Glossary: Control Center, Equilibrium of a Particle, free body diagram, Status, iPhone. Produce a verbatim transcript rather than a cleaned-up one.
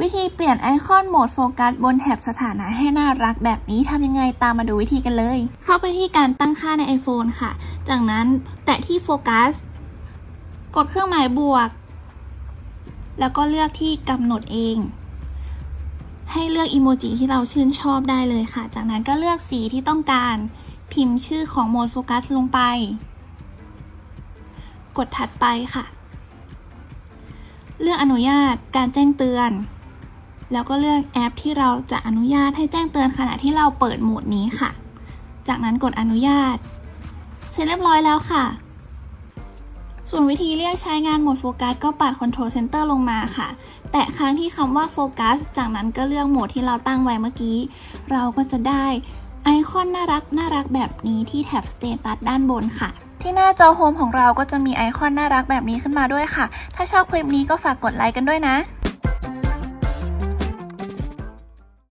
วิธีเปลี่ยนไอคอนโหมดโฟกัสบนแถบสถานะให้น่ารักแบบนี้ทำยังไงตามมาดูวิธีกันเลยเข้าไปที่การตั้งค่าใน iPhone ค่ะจากนั้นแตะที่โฟกัสกดเครื่องหมายบวกแล้วก็เลือกที่กำหนดเองให้เลือกอิโมจิที่เราชื่นชอบได้เลยค่ะจากนั้นก็เลือกสีที่ต้องการพิมพ์ชื่อของโหมดโฟกัสลงไปกดถัดไปค่ะเลือกอนุญาตการแจ้งเตือนแล้วก็เลือกแอปที่เราจะอนุญาตให้แจ้งเตือนขณะที่เราเปิดโหมดนี้ค่ะจากนั้นกดอนุญาตเสร็จเรียบร้อยแล้วค่ะส่วนวิธีเรียกใช้งานโหมดโฟกัสก็ปัด Control Center ลงมาค่ะแตะค้างที่คำว่าโฟกัสจากนั้นก็เลือกโหมดที่เราตั้งไว้เมื่อกี้เราก็จะได้ไอคอนน่ารักน่ารักแบบนี้ที่แท็บ Status ด้านบนค่ะที่หน้าจอโฮมของเราก็จะมีไอคอนน่ารักแบบนี้ขึ้นมาด้วยค่ะถ้าชอบคลิปนี้ก็ฝากกดไลค์กันด้วยนะ